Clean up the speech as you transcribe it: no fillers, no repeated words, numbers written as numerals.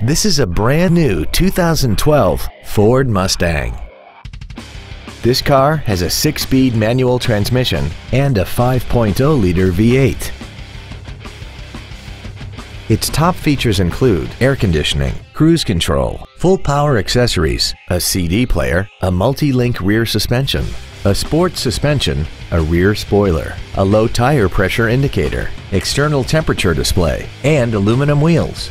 This is a brand new 2012 Ford Mustang. This car has a 6-speed manual transmission and a 5.0-liter V8. Its top features include air conditioning, cruise control, full power accessories, a CD player, a multi-link rear suspension, a sports suspension, a rear spoiler, a low tire pressure indicator, external temperature display, and aluminum wheels.